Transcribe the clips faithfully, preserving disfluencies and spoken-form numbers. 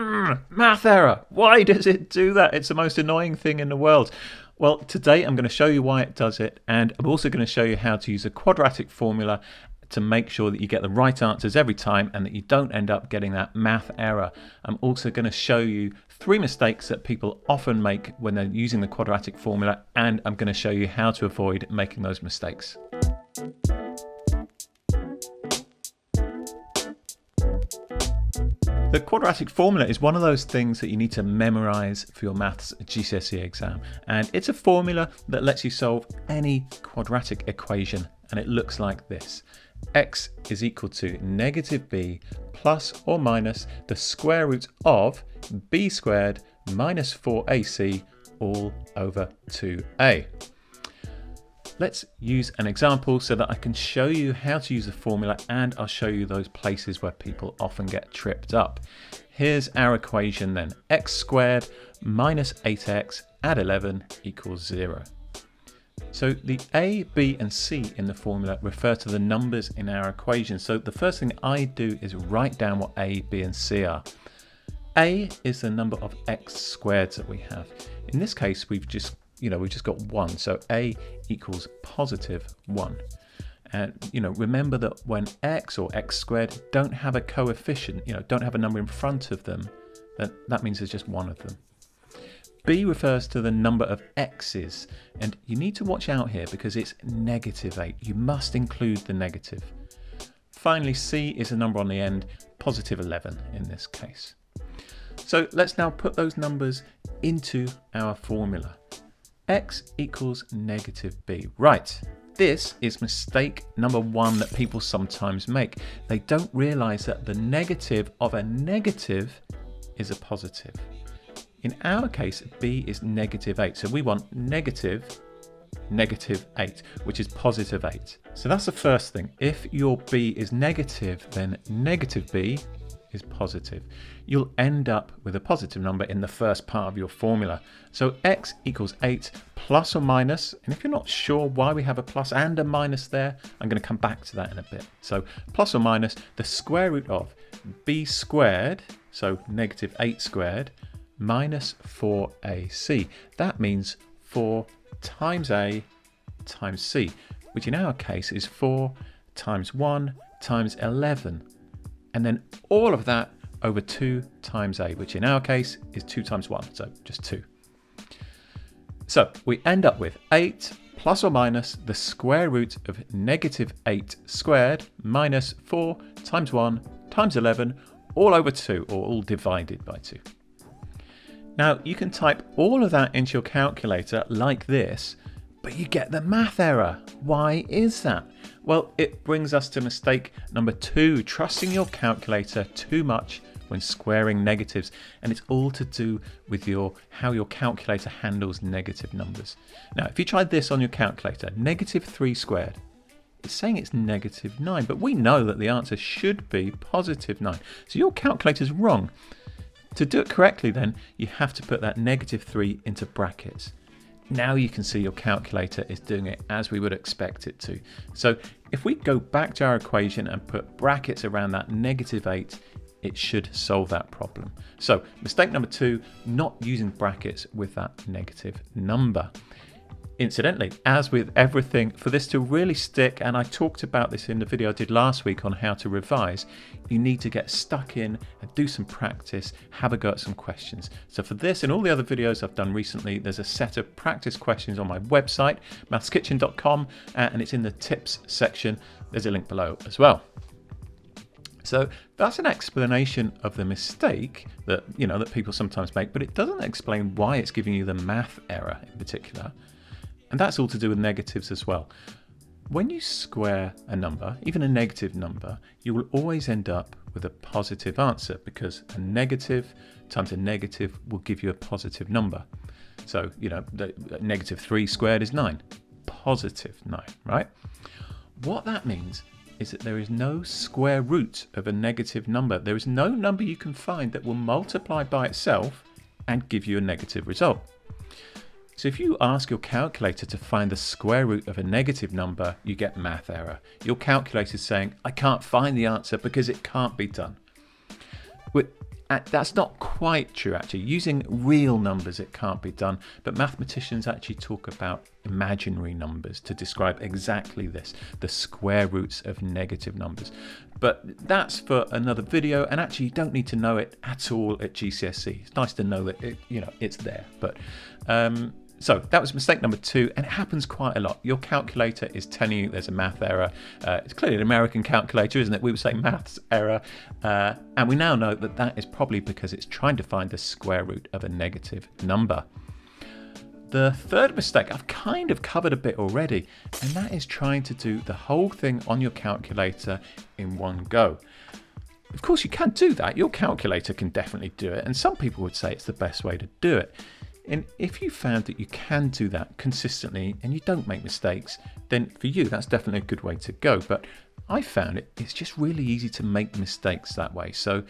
mm, math error. Why does it do that? It's the most annoying thing in the world. Well, today I'm going to show you why it does it, and I'm also going to show you how to use a quadratic formula to make sure that you get the right answers every time and that you don't end up getting that math error. I'm also going to show you three mistakes that people often make when they're using the quadratic formula, and I'm going to show you how to avoid making those mistakes. The quadratic formula is one of those things that you need to memorize for your maths G C S E exam, and it's a formula that lets you solve any quadratic equation, and it looks like this. X is equal to negative b plus or minus the square root of b squared minus four a c all over two a. Let's use an example so that I can show you how to use the formula, and I'll show you those places where people often get tripped up. Here's our equation then. X squared minus eight x add eleven equals zero. So the A, B and C in the formula refer to the numbers in our equation. So the first thing I do is write down what A, B and C are. A is the number of x squareds that we have. In this case, we've just You know, we've just got one, so A equals positive one. And, you know, remember that when X or X squared don't have a coefficient, you know, don't have a number in front of them, that, that means there's just one of them. B refers to the number of X's, and you need to watch out here because it's negative eight. You must include the negative. Finally, C is the number on the end, positive eleven in this case. So let's now put those numbers into our formula. X equals negative b. Right, this is mistake number one that people sometimes make. They don't realize that the negative of a negative is a positive. In our case, b is negative eight, so we want negative negative eight, which is positive eight. So that's the first thing. If your b is negative, then negative b is positive. You'll end up with a positive number in the first part of your formula. So X equals eight plus or minus, and if you're not sure why we have a plus and a minus there, I'm going to come back to that in a bit. So plus or minus the square root of b squared, so negative eight squared, minus four a c. That means four times a times c, which in our case is four times one times eleven. And then all of that over two times a, which in our case is two times one, so just two. So we end up with eight plus or minus the square root of negative eight squared minus four times one times eleven, all over two, or all divided by two. Now you can type all of that into your calculator like this, but you get the math error. Why is that? Well, it brings us to mistake number two, trusting your calculator too much when squaring negatives. And it's all to do with your how your calculator handles negative numbers. Now, if you tried this on your calculator, negative three squared, it's saying it's negative nine, but we know that the answer should be positive nine. So your calculator's wrong. To do it correctly then, you have to put that negative three into brackets. Now you can see your calculator is doing it as we would expect it to. So if we go back to our equation and put brackets around that negative eight, it should solve that problem. So mistake number two, not using brackets with that negative number. Incidentally, as with everything, for this to really stick, and I talked about this in the video I did last week on how to revise, you need to get stuck in and do some practice, have a go at some questions. So for this and all the other videos I've done recently, there's a set of practice questions on my website, maths kitchen dot com, and it's in the tips section. There's a link below as well. So that's an explanation of the mistake that, you know, that people sometimes make, but it doesn't explain why it's giving you the math error in particular. And that's all to do with negatives as well. When you square a number, even a negative number, you will always end up with a positive answer because a negative times a negative will give you a positive number. So, you know, the negative three squared is nine, positive nine, right? What that means is that there is no square root of a negative number. There is no number you can find that will multiply by itself and give you a negative result. So if you ask your calculator to find the square root of a negative number, you get math error. Your calculator is saying, I can't find the answer because it can't be done. With that's not quite true actually. Using real numbers it can't be done, but mathematicians actually talk about imaginary numbers to describe exactly this, the square roots of negative numbers. But that's for another video, and actually you don't need to know it at all at G C S E. It's nice to know that it, you know, it's there, but um, so that was mistake number two, and it happens quite a lot. Your calculator is telling you there's a math error. Uh, it's clearly an American calculator, isn't it? We would say maths error. Uh, and we now know that that is probably because it's trying to find the square root of a negative number. The third mistake I've kind of covered a bit already, and that is trying to do the whole thing on your calculator in one go. Of course, you can do that. Your calculator can definitely do it, and some people would say it's the best way to do it. And if you found that you can do that consistently and you don't make mistakes, then for you, that's definitely a good way to go. But I found it, it's just really easy to make mistakes that way. So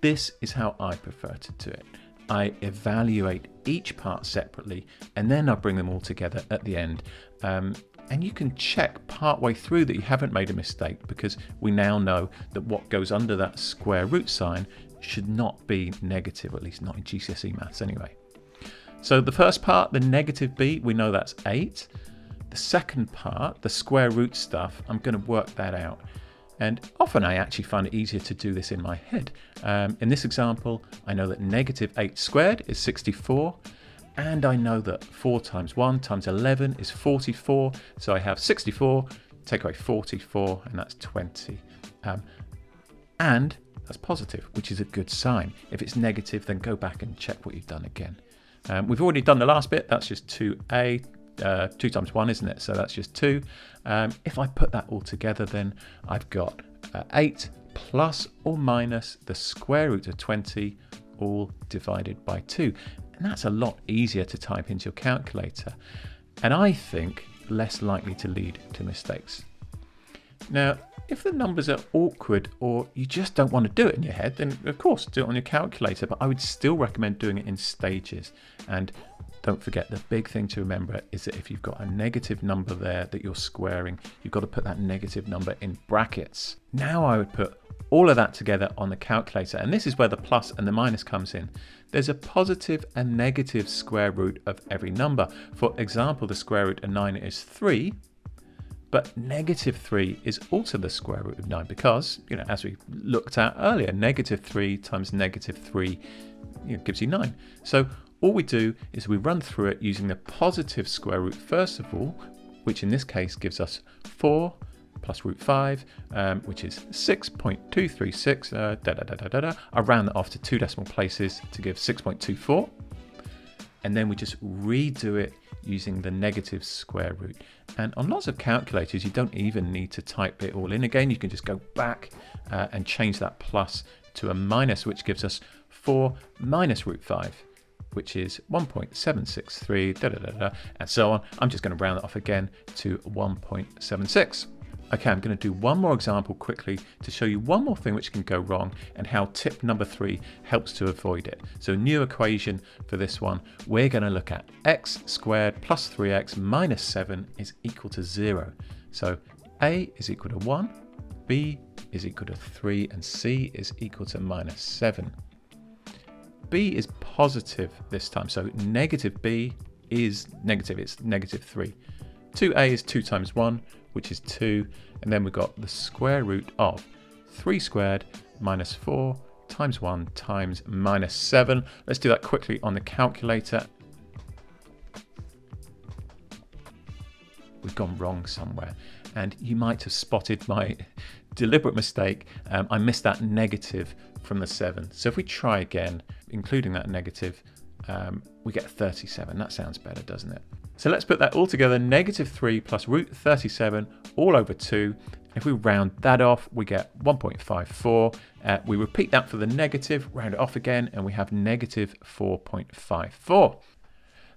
this is how I prefer to do it. I evaluate each part separately, and then I bring them all together at the end. Um, and you can check partway through that you haven't made a mistake, because we now know that what goes under that square root sign should not be negative, at least not in G C S E maths anyway. So the first part, the negative b, we know that's eight. The second part, the square root stuff, I'm going to work that out. And often I actually find it easier to do this in my head. Um, in this example, I know that negative eight squared is sixty-four. And I know that four times one times eleven is forty-four. So I have sixty-four, take away forty-four, and that's twenty. Um, and that's positive, which is a good sign. If it's negative, then go back and check what you've done again. Um, we've already done the last bit, that's just two a, uh, two times one, isn't it? So that's just two. Um, if I put that all together, then I've got uh, eight plus or minus the square root of twenty, all divided by two. And that's a lot easier to type into your calculator, and I think less likely to lead to mistakes. Now, if the numbers are awkward or you just don't want to do it in your head, then of course do it on your calculator, but I would still recommend doing it in stages. And don't forget, the big thing to remember is that if you've got a negative number there that you're squaring, you've got to put that negative number in brackets. Now I would put all of that together on the calculator, and this is where the plus and the minus comes in. There's a positive and negative square root of every number. For example, the square root of nine is three, but negative three is also the square root of nine, because, you know, as we looked at earlier, negative three times negative three, you know, gives you nine. So all we do is we run through it using the positive square root first of all, which in this case gives us four plus root five, um, which is six point two three six, uh, da, da, da, da, da, da. I round that off to two decimal places to give six point two four. And then we just redo it using the negative square root. And on lots of calculators, you don't even need to type it all in again. You can just go back uh, and change that plus to a minus, which gives us four minus root five, which is one point seven six three, da, da, da, da, and so on. I'm just going to round it off again to one point seven six. Okay, I'm going to do one more example quickly to show you one more thing which can go wrong and how tip number three helps to avoid it. So a new equation for this one, we're going to look at x squared plus three x minus seven is equal to zero. So a is equal to one, b is equal to three, and c is equal to minus seven. B is positive this time, so negative b is negative, it's negative three. two a is two times one, which is two, and then we've got the square root of three squared minus four times one times minus seven. Let's do that quickly on the calculator. We've gone wrong somewhere, and you might have spotted my deliberate mistake. Um, I missed that negative from the seven. So if we try again, including that negative, um, we get thirty-seven. That sounds better, doesn't it? So let's put that all together, negative three plus root thirty-seven all over two. If we round that off, we get one point five four. Uh, we repeat that for the negative, round it off again, and we have negative four point five four.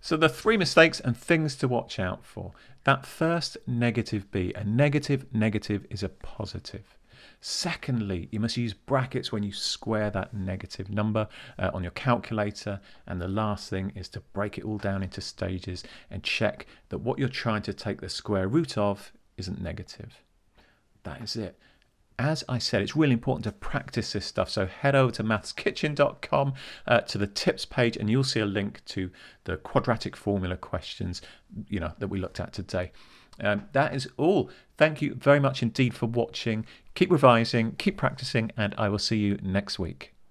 So the three mistakes and things to watch out for. That first, negative b. A negative negative is a positive. Secondly, you must use brackets when you square that negative number uh, on your calculator. And the last thing is to break it all down into stages and check that what you're trying to take the square root of isn't negative. That is it. as I said, it's really important to practice this stuff. So head over to maths kitchen dot com uh, to the tips page, and you'll see a link to the quadratic formula questions, you know, that we looked at today. Um, that is all. Thank you very much indeed for watching. Keep revising, keep practicing, and I will see you next week.